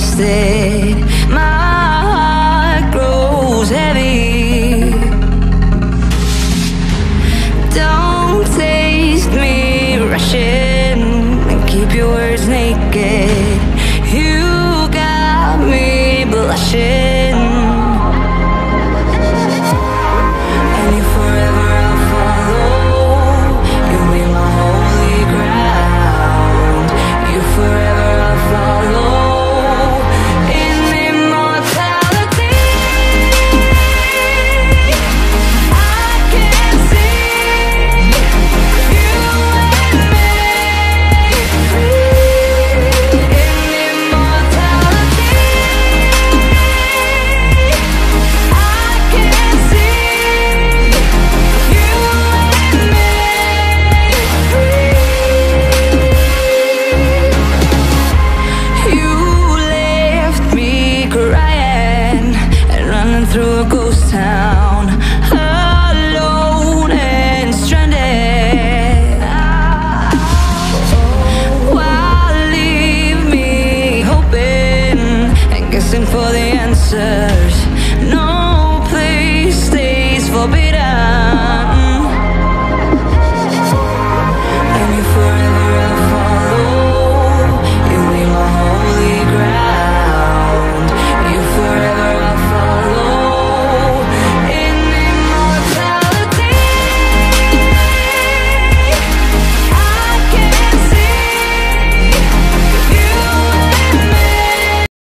wasted. My heart grows heavy. Don't taste me rushing and keep your words naked. You got me blushing. Through a ghost town.